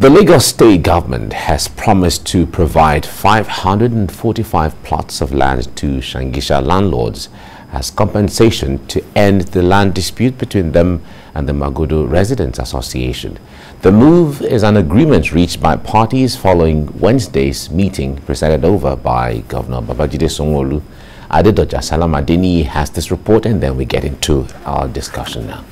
The Lagos State Government has promised to provide 545 plots of land to Shangisha landlords as compensation to end the land dispute between them and the Magodo Residents Association. The move is an agreement reached by parties following Wednesday's meeting presided over by Governor Babajide Sanwo-Olu. Adedotja Salamadini has this report, and then we get into our discussion now.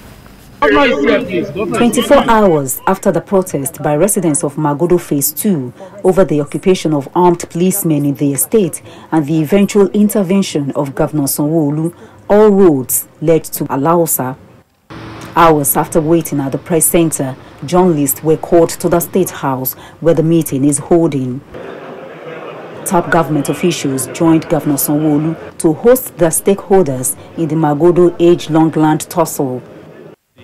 24 hours after the protest by residents of Magodo Phase 2 over the occupation of armed policemen in the estate and the eventual intervention of Governor Sanwo-Olu, all roads led to Alausa. Hours after waiting at the press center, journalists were called to the State House where the meeting is holding. Top government officials joined Governor Sanwo-Olu to host the stakeholders in the Magodo age-long land tussle.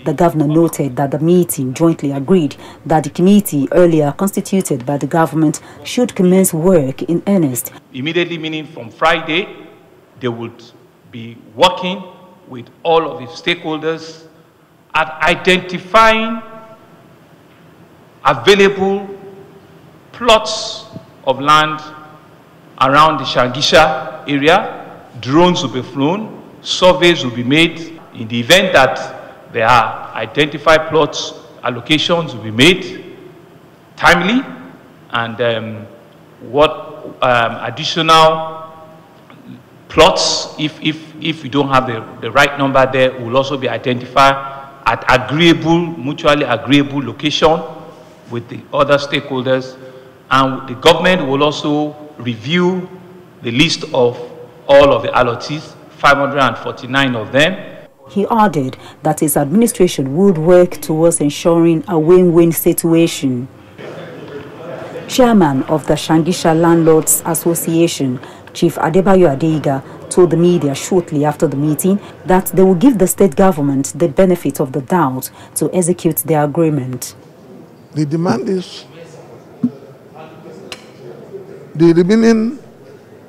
The governor noted that the meeting jointly agreed that the committee earlier constituted by the government should commence work in earnest. Immediately, meaning from Friday, they would be working with all of the stakeholders at identifying available plots of land around the Shangisha area. Drones will be flown, surveys will be made. In the event that there are identified plots, allocations will be made timely, and additional plots, if we don't have the right number there, will also be identified at mutually agreeable location with the other stakeholders. And the government will also review the list of all of the allottees, 549 of them. He added that his administration would work towards ensuring a win-win situation. Chairman of the Shangisha Landlords Association, Chief Adebayo Adeiga, told the media shortly after the meeting that they will give the state government the benefit of the doubt to execute their agreement. The demand is the remaining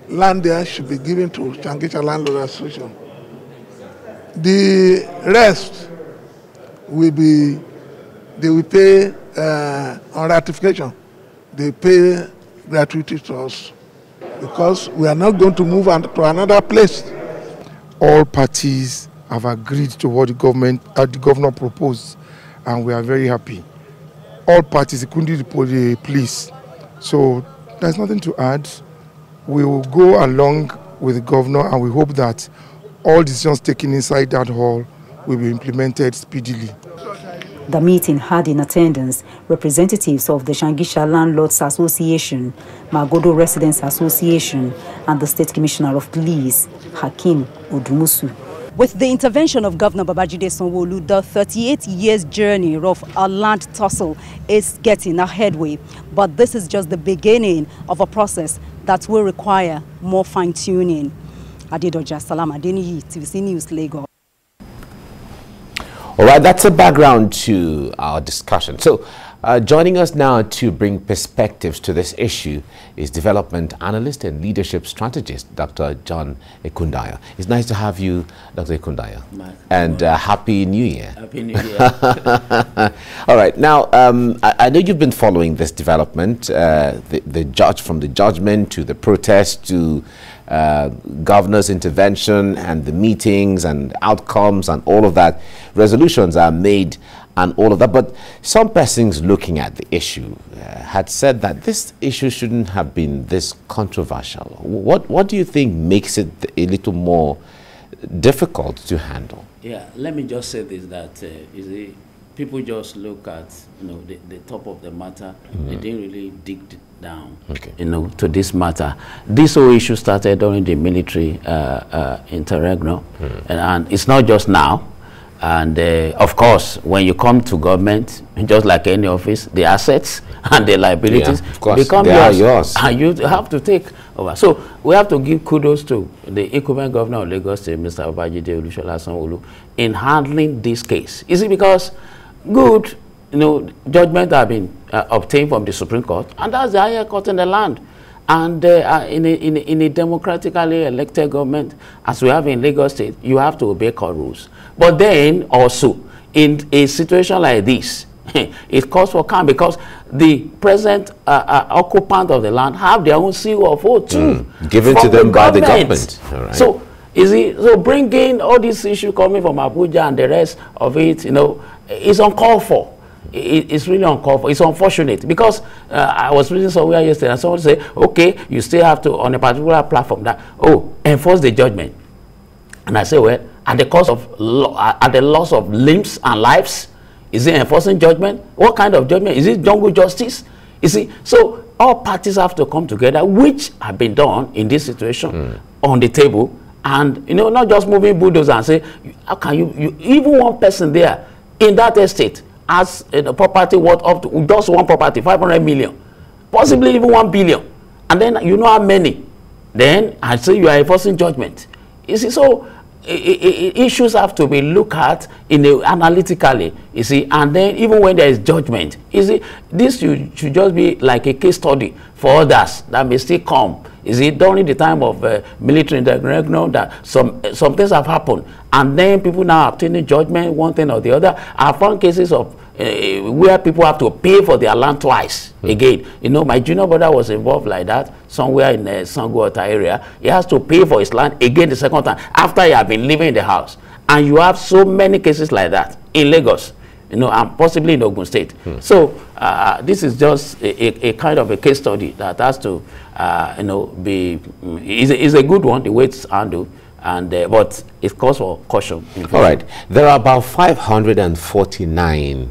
land there should be given to Shangisha Landlords Association. The rest will be, they will pay on ratification, they pay gratuity to us, because we are not going to move on to another place. All parties have agreed to what the governor proposed, and we are very happy. All parties, including the police. So there's nothing to add. We will go along with the governor, and we hope that all decisions taken inside that hall will be implemented speedily. The meeting had in attendance representatives of the Shangisha Landlords Association, Magodo Residents Association, and the State Commissioner of Police, Hakim Udumusu. With the intervention of Governor Babajide Sanwo-Olu, the 38 years journey of a land tussle is getting a headway. But this is just the beginning of a process that will require more fine-tuning. Adedotja Salamadini, TVC News, Lagos. All right, that's a background to our discussion. So, joining us now to bring perspectives to this issue is development analyst and leadership strategist, Dr. John Ekundaya. It's nice to have you, Dr. Ekundaya. And Happy New Year. Happy New Year. All right, now, I know you've been following this development, from the judgment to the protest to governor's intervention and the meetings and outcomes and all of that. Resolutions are made and all of that, but some persons looking at the issue had said that this issue shouldn't have been this controversial. What do you think makes it a little more difficult to handle? Yeah, let me just say this, that people just look at the top of the matter. They didn't really dig down, to this matter. This whole issue started during the military interregnum, and it's not just now. And of course, when you come to government, just like any office, the assets and the liabilities become yours, and you have to take over. So we have to give kudos to the incumbent governor of Lagos State, Mr. Babajide Sanwo-Olu, in handling this case. Is it because good, judgment have been obtained from the Supreme Court, and that's the higher court in the land. And in a democratically elected government, as we have in Lagos State, you have to obey court rules. But then also, in a situation like this, It calls for calm because the present occupant of the land have their own CO4 too. Mm. Given to them by the government. All right. So, so bringing all these issues coming from Abuja and the rest of it, you know, is uncalled for. It's really uncalled for. It's unfortunate because I was reading somewhere yesterday and someone said, okay, you still have to, on a particular platform, that, oh, enforce the judgment. And I say, well, at the cost of, at the loss of limbs and lives, is it enforcing judgment? What kind of judgment? Is it jungle justice? You see, so all parties have to come together, which have been done in this situation, on the table, and, you know, not just moving bulldozers and say, how can you, even one person there in that estate has a property worth up to just one property, 500 million, possibly even 1 billion, and then you know how many, then I say you are enforcing judgment. You see, so issues have to be looked at analytically, you see, and then even when there is judgment, you see, this should just be like a case study for others that may still come. Is it during the time of military interregnum that some things have happened, and then people now obtaining judgment, one thing or the other? I found cases of where people have to pay for their land twice again. You know, my junior brother was involved like that somewhere in the Sango-Ota area. He has to pay for his land again the second time after he had been living in the house. And you have so many cases like that in Lagos, you know, and possibly in Ogun State. So this is just a kind of a case study that has to, you know, be is a good one. The way it's handled, and but it calls for caution. All right, there are about 549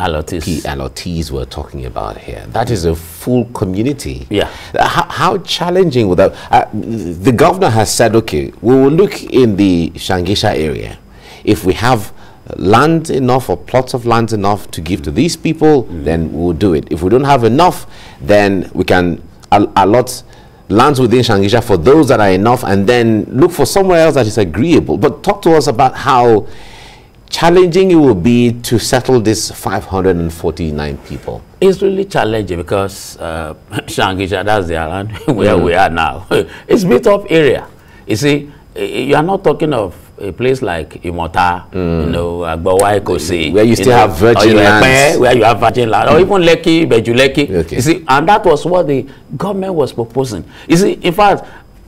allottees we're talking about here. That is a full community. Yeah. How challenging would that? The governor has said, okay, we will look in the Shangisha area if we have land enough or plots of land enough to give to these people, then we'll do it. If we don't have enough, then we can allot lands within Shangisha for those that are enough, and then look for somewhere else that is agreeable. But talk to us about how challenging it will be to settle these 549 people. It's really challenging because Shangisha, that's the land where we are now. It's a bit of area. You see, you are not talking of a place like Imota, you know, Agbawa-Ekosi, where you still have virgin land, where you have virgin land, or even Lekki, Bejuleki. Okay. You see, and that was what the government was proposing. You see, in fact,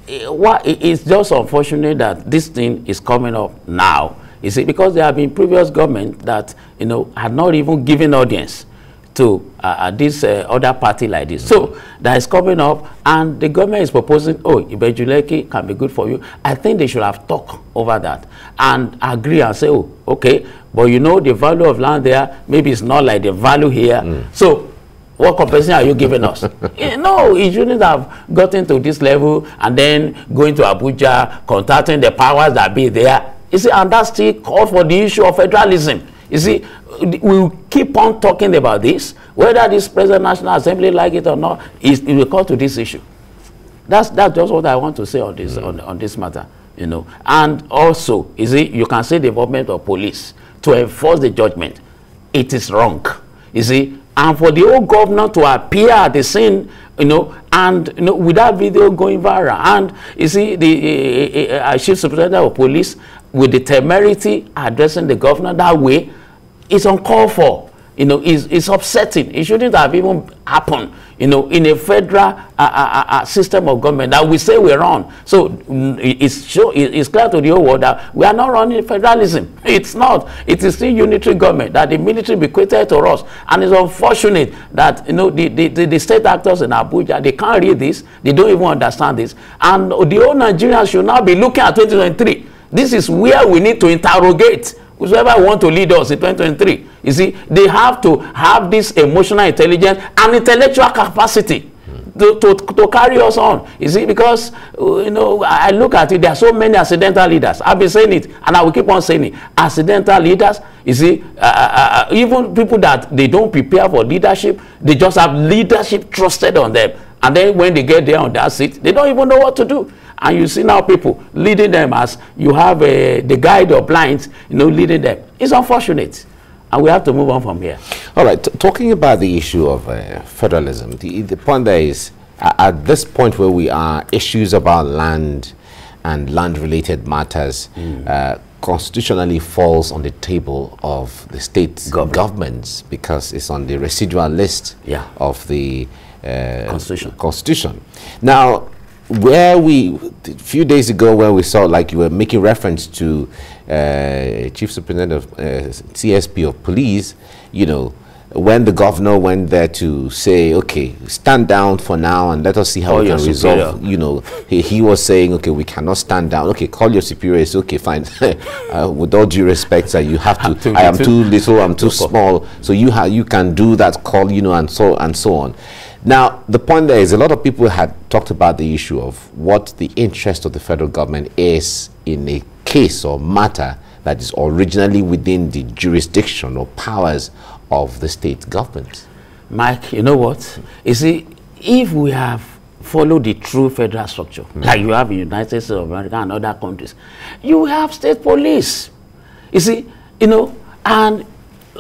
it's just unfortunate that this thing is coming up now. You see, because there have been previous governments that, you know, had not even given audience to this other party like this. So that is coming up, and the government is proposing, oh, Ibejuleki can be good for you. I think they should have talked over that and agree and say, oh, okay, but you know the value of land there, maybe it's not like the value here. So what compensation are you giving us? No, you shouldn't have gotten to this level and then going to Abuja, contacting the powers that be there. You see, and that's still called for the issue of federalism. You see, we keep on talking about this, whether this present National Assembly like it or not, it will come to this issue. That's just what I want to say on this on this matter, you know. And also, you see, you can say the involvement of police to enforce the judgment. It is wrong, you see. And for the old governor to appear at the scene, you know, and you know, with that video going viral, and you see the chief superintendent of police with the temerity addressing the governor that way, it's uncalled for. You know, it's upsetting. It shouldn't have even happened, you know, in a federal system of government that we say we're on. So it's clear to the whole world that we are not running federalism. It's not. It is still unitary government that the military bequeathed to us. And it's unfortunate that, you know, the state actors in Abuja, they can't read this. They don't even understand this. And the whole Nigerians should now be looking at 2023. This is where we need to interrogate whoever want to lead us in 2023. You see, they have to have this emotional intelligence and intellectual capacity to carry us on. You see, because, you know, I look at it, there are so many accidental leaders. I've been saying it, and I will keep on saying it. Accidental leaders, you see, even people that they don't prepare for leadership, they just have leadership trusted on them. And then when they get there on that seat, they don't even know what to do. And you see now people leading them as you have the guide or blinds, you know, leading them. It's unfortunate. And we have to move on from here. All right. Talking about the issue of federalism, the point there is, at this point where we are, issues about land and land-related matters constitutionally falls on the table of the state governments because it's on the residual list of the constitution. Now, where we a few days ago, where we saw, like you were making reference to Chief Superintendent of CSP of Police, you know, when the governor went there to say, okay, stand down for now and let us see how we can resolve, you know, he was saying, okay, we cannot stand down. Okay, call your superior. It's okay, fine. With all due respect, sir, you have to, I am too little, I'm too small. So you can do that call, you know, and so on. Now, the point there is a lot of people had talked about the issue of what the interest of the federal government is in a case or matter that is originally within the jurisdiction or powers of the state government. Mike, you know what? You see, if we have followed the true federal structure, like you have in the United States of America and other countries, you have state police. You see, you know, and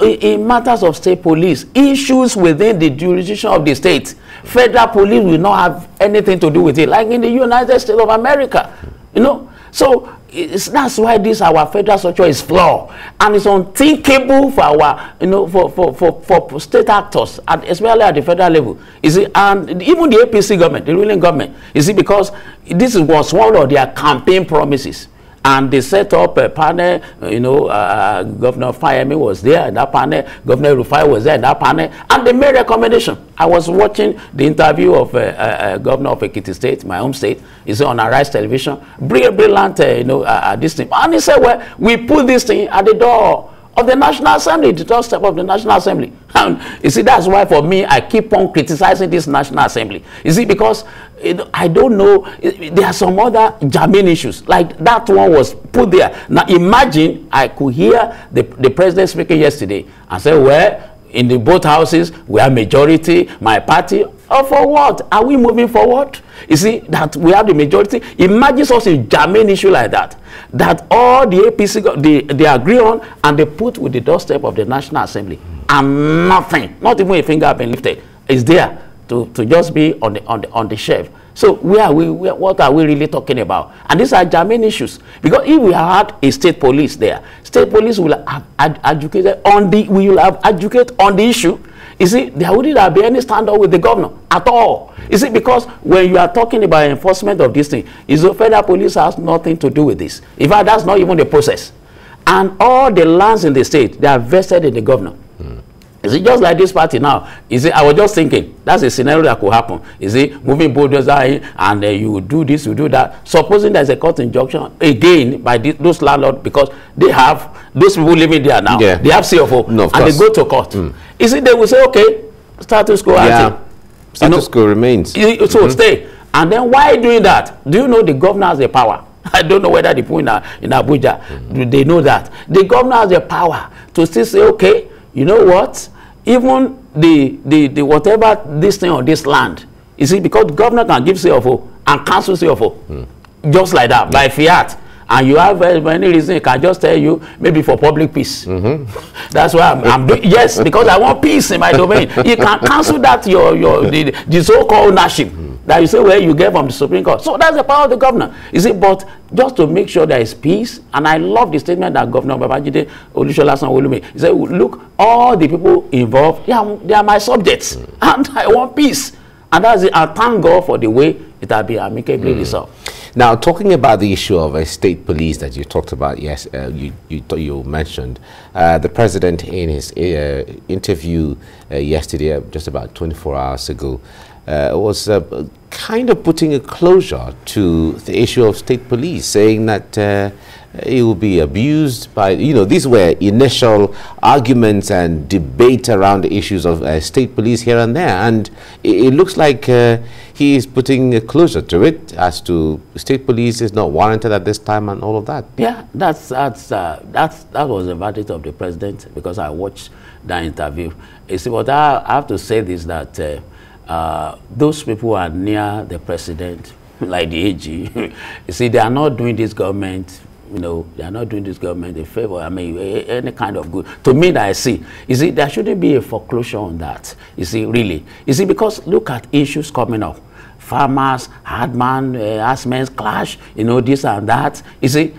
in matters of state police, issues within the jurisdiction of the state, federal police will not have anything to do with it, like in the United States of America, you know. So that's why this our federal structure is flawed, and it's unthinkable for our, you know, for state actors, especially at the federal level. Is it, and even the APC government, the ruling government, is it, because this was one of their campaign promises, and they set up a panel. You know, Governor Fayemi was there in that panel. Governor Rufai was there in that panel, and they made recommendation. I was watching the interview of Governor of Ekiti State, my home state. He's on Arise Television. Brilliant, you know, this thing. And he said, well, we put this thing at the door of the National Assembly, the doorstep of the National Assembly. And you see, that's why for me, I keep on criticizing this National Assembly. You see, because I don't know, there are some other germane issues, like that one was put there. Now imagine, I could hear the president speaking yesterday and say, well, in the both houses, we are majority, my party. Oh, for what? Are we moving forward? You see, that we have the majority. Imagine such a germane issue like that, that all the APC, they agree on, and they put with the doorstep of the National Assembly. And nothing, not even a finger has been lifted, is there to just be on the shelf. So what are we really talking about? And these are germane issues. Because if we had a state police there, state police will have educated on the issue. You see, there wouldn't be any standoff with the governor at all. You see, because when you are talking about enforcement of this thing, is the federal police has nothing to do with this. In fact, that's not even the process. And all the lands in the state, they are vested in the governor. Is it just like this party now? Is it? I was just thinking that's a scenario that could happen. Is it moving borders in, and you do this, you do that? Supposing there's a court injunction again by those landlords, because they have those people living there now. Yeah. They have CFO, and they go to court. Is it? They will say, okay, status quo. Status quo remains. So stay. And then why doing that? Do you know the governor has the power? I don't know whether the people in Abuja they know that the governor has the power to still say, okay, you know what? Even the whatever this thing on this land, you see, because the governor can give CFO and cancel CFO just like that by fiat, and you have any reason, can just tell you maybe for public peace. That's why I'm doing, yes, because I want peace in my domain. You can cancel that the so-called ownership that you say where you get from the Supreme Court. So that's the power of the governor. You see, but just to make sure there is peace, and I love the statement that Governor Babajide Sanwo-Olu made. He said, look, all the people involved, they are my subjects, and I want peace. And that's it. I thank God for the way it has been amicably resolved. Now, talking about the issue of a state police that you talked about, yes, you mentioned, the president in his interview yesterday, just about 24 hours ago, was kind of putting a closure to the issue of state police, saying that it will be abused by, you know, these were initial arguments and debate around the issues of state police here and there, and it looks like he is putting a closure to it as to state police is not warranted at this time and all of that. Yeah, that was the verdict of the president, because I watched that interview. You see, what I have to say is that those people who are near the president, like the AG, you see, they are not doing this government, you know, they are not doing this government a favor, I mean, any kind of good. To me, that I see, you see, there shouldn't be a foreclosure on that, you see, really. You see, because look at issues coming up. Farmers, hard man, harassment, clash, you know, this and that, you see.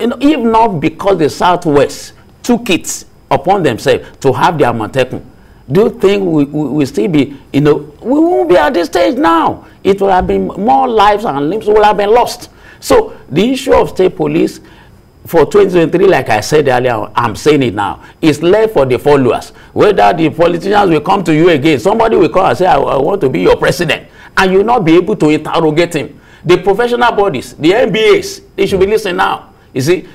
You know, if not because the Southwest took it upon themselves to have their Amotekun, do you think we still be, you know, we won't be at this stage now. It will have been more lives and limbs will have been lost. So the issue of state police for 2023, like I said earlier, I'm saying it now, is left for the followers. Whether the politicians will come to you again, somebody will call and say, I want to be your president, and you'll not be able to interrogate him. The professional bodies, the MBAs, they should be listening now. You see,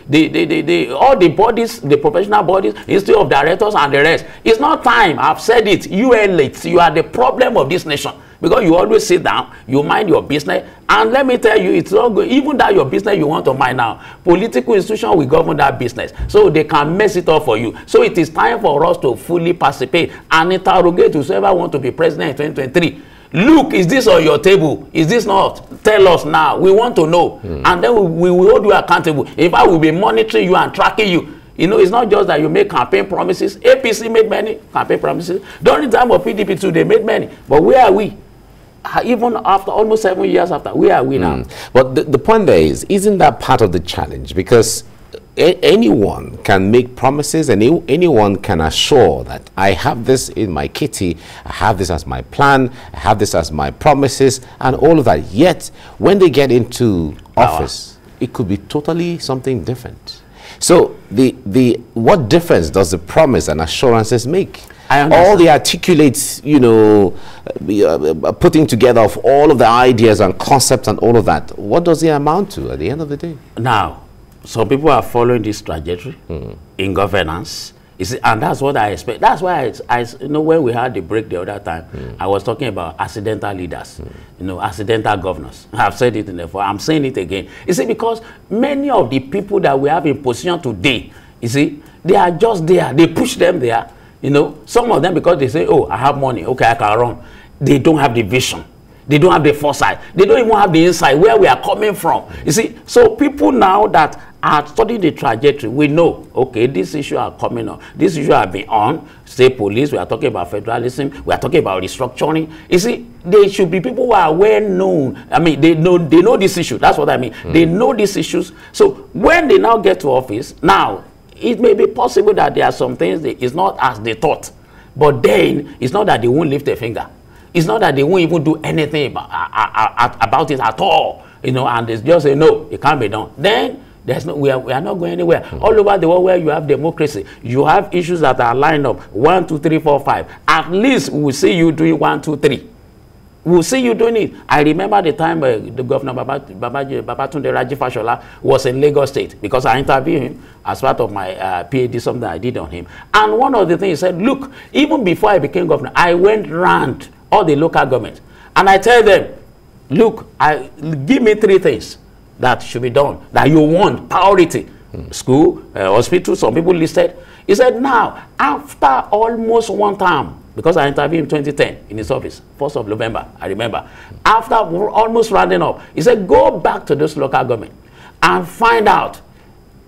all the bodies, the professional bodies, Institute of Directors and the rest. It's not time. I've said it. You elites, you are the problem of this nation. Because you always sit down, you mind your business. And let me tell you, it's not good. Even that your business you want to mind now, political institution will govern that business. So they can mess it up for you. So it is time for us to fully participate and interrogate whoever wants to be president in 2023. Look, is this on your table? Is this not? Tell us now. We want to know. And then we will hold you accountable. In fact, we'll be monitoring you and tracking you. You know, it's not just that you make campaign promises. APC made many campaign promises. During the time of PDP too, they made many. But where are we? Even after almost 7 years after, where are we now? But the point there is, isn't that part of the challenge? Because anyone can make promises and anyone can assure that I have this in my kitty, I have this as my plan, I have this as my promises and all of that. Yet, when they get into office, it could be totally something different. So, what difference does the promise and assurances make? All the articulates, you know, putting together of all of the ideas and concepts and all of that, what does it amount to at the end of the day? Now, some people are following this trajectory in governance, you see, and that's what I expect. That's why you know, when we had the break the other time, I was talking about accidental leaders, you know, accidental governors. I've said it before, I'm saying it again. You see, because many of the people that we have in position today, you see, they are just there. They push them there. You know, some of them, because they say, oh, I have money, okay, I can run. They don't have the vision. They don't have the foresight. They don't even have the insight where we are coming from. You see, so people now that are studying the trajectory, we know, okay, this issue are coming on. This issue have been on. State police, we are talking about federalism. We are talking about restructuring. You see, they should be people who are well known. I mean, they know this issue. That's what I mean. They know these issues. So when they now get to office, now, it may be possible that there are some things that is not as they thought. But then, it's not that they won't lift a finger. It's not that they won't even do anything about it at all. You know, and they just say, no, it can't be done. Then, there's no, we are not going anywhere. All over the world where you have democracy, you have issues that are lined up. 1, 2, 3, 4, 5. At least we'll see you doing 1, 2, 3. We'll see you doing it. I remember the time the governor, Babatunde Fashola, was in Lagos State, because I interviewed him as part of my PhD, something I did on him. And one of the things he said, look, even before I became governor, I went round all the local governments. And I tell them, look, give me 3 things that should be done, that you want, priority. School, hospital, some people listed. He said, now, after almost one term, because I interviewed him in 2010 in his office, 1st of November, I remember. After almost rounding up, he said, go back to this local government and find out.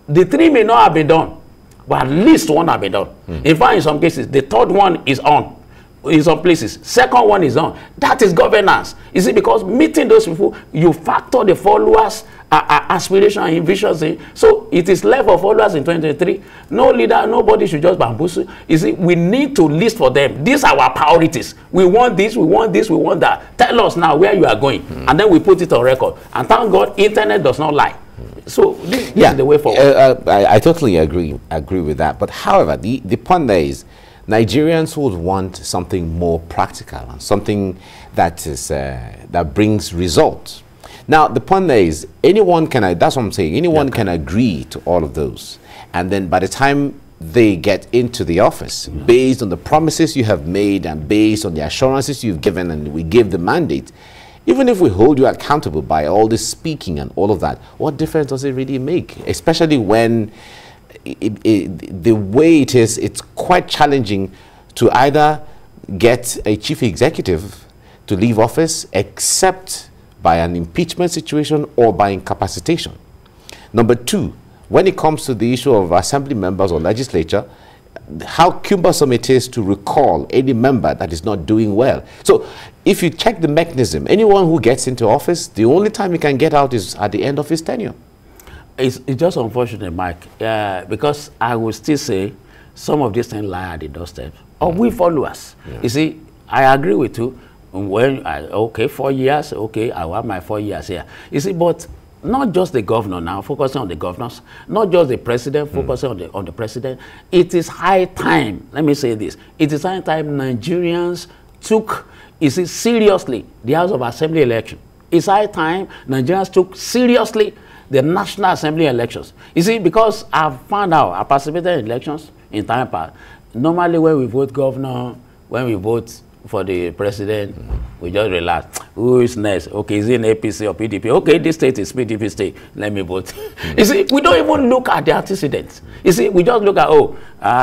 The 3 may not have been done, but at least 1 have been done. In fact, in some cases, the 3rd one is on. In some places, 2nd one is on. That is governance. Is it because meeting those people, you factor the followers' aspiration and visions in. So it is left for followers in 2023. No leader, nobody should just bamboozle. Is it? We need to list for them. These are our priorities. We want this. We want this. We want that. Tell us now where you are going, and then we put it on record. And thank God, internet does not lie. So this is the way forward. I totally agree with that. But however, the point there is, Nigerians would want something more practical and something that is that brings results. Now the point there is, anyone can, that's what I'm saying, anyone can agree to all of those, and then by the time they get into the office, based on the promises you have made and based on the assurances you've given, and we give the mandate, even if we hold you accountable by all this speaking and all of that, what difference does it really make? Especially when the way it is, it's quite challenging to either get a chief executive to leave office except by an impeachment situation or by incapacitation. Number 2, when it comes to the issue of assembly members or legislature, how cumbersome it is to recall any member that is not doing well. So if you check the mechanism, anyone who gets into office, the only time he can get out is at the end of his tenure. It's just unfortunate, Mike, because I will still say some of these things lie at the doorstep. Or we followers. Yeah. You see, I agree with you. When I, okay, 4 years, okay, I want my 4 years here. You see, but not just the governor now, focusing on the governors, not just the president, focusing on the president. It is high time, let me say this, it is high time Nigerians took, you see, seriously the House of Assembly election. It's high time Nigerians took seriously the National Assembly elections. You see, because I've found out, I participated in elections in time past. Normally when we vote governor, when we vote for the president, we just relax. Who is next? Okay, is it an APC or PDP? Okay, this state is PDP state. Let me vote. You see, we don't even look at the antecedents. You see, we just look at, oh,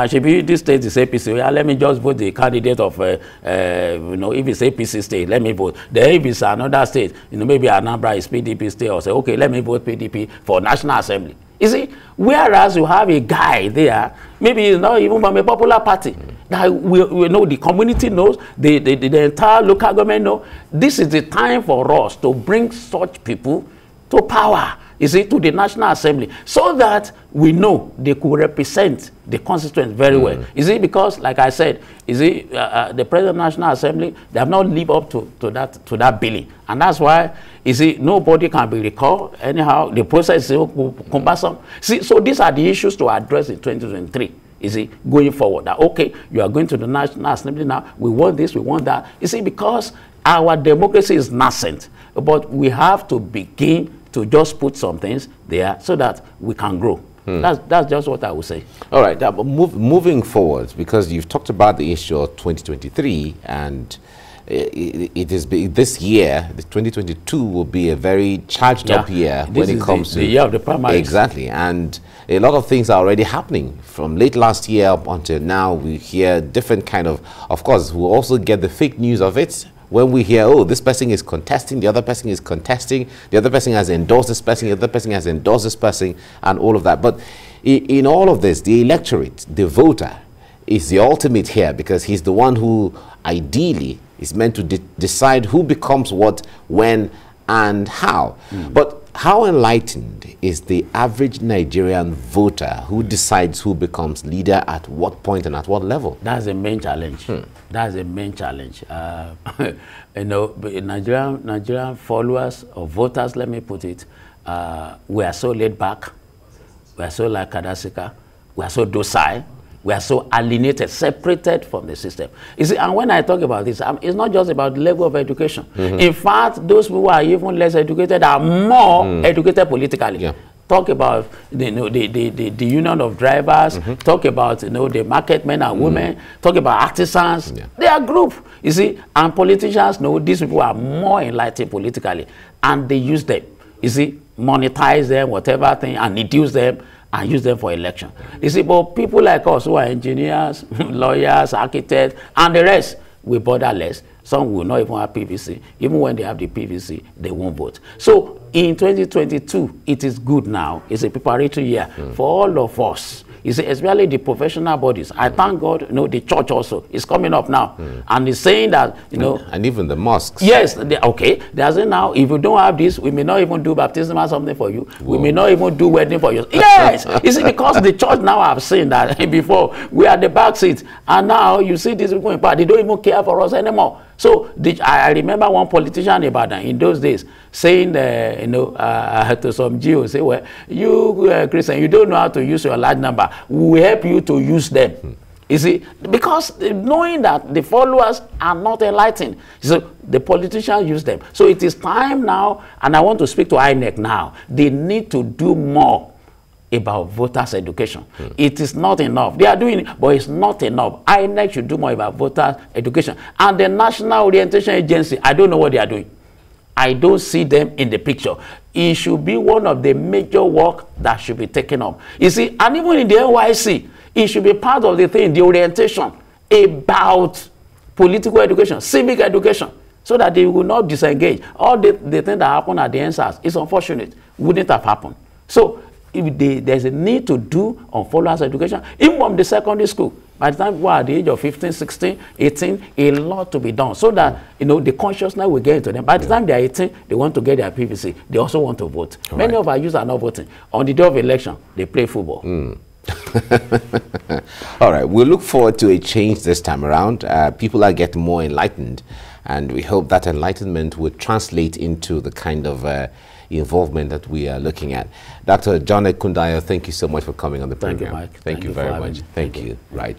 should be this state is APC. Yeah, let me just vote the candidate of, you know, if it's APC state, let me vote. Then if it's another state, you know, maybe Anambra is PDP state, or say, okay, let me vote PDP for National Assembly. You see, whereas you have a guy there, maybe he's not even from a popular party. That we know, the community knows, the entire local government knows. This is the time for us to bring such people to power, you see, to the National Assembly, so that we know they could represent the constituents very well. You see, because, like I said, you see, the President of the National Assembly, they have not lived up to that billing. And that's why, you see, nobody can be recalled. Anyhow, the process is cumbersome. See, so these are the issues to address in 2023. You see, going forward, that okay, you are going to the National Assembly now, we want this, we want that. You see, because our democracy is nascent, but we have to begin to just put some things there so that we can grow. That's just what I would say. All right, but moving forward, because you've talked about the issue of 2023, and it is this year, the 2022 will be a very charged up year when it comes to the year of the primaries. Exactly, and a lot of things are already happening from late last year up until now. We hear different kind of course, we'll also get the fake news of it. When we hear, oh, this person is contesting, the other person is contesting, the other person has endorsed this person, the other person has endorsed this person, and all of that. But in all of this, the electorate, the voter, is the ultimate here, because he's the one who ideally is meant to decide who becomes what, when, and how. But how enlightened is the average Nigerian voter who decides who becomes leader at what point and at what level? That's the main challenge. That's the main challenge. You know, Nigerian followers or voters, let me put it, we are so laid back, we are so lackadaisical, we are so docile. We are so alienated, separated from the system. You see, and when I talk about this, it's not just about the level of education. In fact, those who are even less educated are more educated politically. Talk about the union of drivers, talk about the market men and women, talk about artisans. They are group, you see, and politicians know these people are more enlightened politically, and they use them, you see, monetize them, whatever thing, and reduce them, and use them for election. You see, but people like us who are engineers, lawyers, architects, and the rest, we bother less. Some will not even have PVC. Even when they have the PVC, they won't vote. So in 2022, it is good now. It's a preparatory year for all of us. You see, especially the professional bodies. I thank God, the church also is coming up now. And it's saying that, And even the mosques. Yes, they are saying now, if you don't have this, we may not even do baptism or something for you. Whoa. We may not even do wedding for you. Yes! You see, because the church now have seen that before, we are the back seat. And now you see these people in power, they don't even care for us anymore. So I remember one politician about that in those days saying, to some Jews, say, well, you Christian, you don't know how to use your large number. We help you to use them. You see, because knowing that the followers are not enlightened, so the politicians use them. So it is time now, and I want to speak to INEC now. They need to do more about voters' education. It is not enough. They are doing it, but it's not enough. INEC should do more about voters' education. And the National Orientation Agency, I don't know what they are doing. I don't see them in the picture. It should be one of the major work that should be taken up. You see, and even in the NYC, it should be part of the thing, the orientation about political education, civic education, so that they will not disengage. All the things that happened at the NSAS, it's unfortunate, wouldn't have happened. So, there's a need to do on followers' education, even from the secondary school. By the time we're at the age of 15, 16, 18, a lot to be done. So that, you know, the consciousness will get into them. By the time they're 18, they want to get their PVC. They also want to vote. All Many of our youth are not voting. On the day of election, they play football. All right. We'll look forward to a change this time around. People are getting more enlightened. And we hope that enlightenment will translate into the kind of involvement that we are looking at. Dr. John Ekundaya, thank you so much for coming on the program. Thank you, Mike. Thank you very much. Thank you. Right.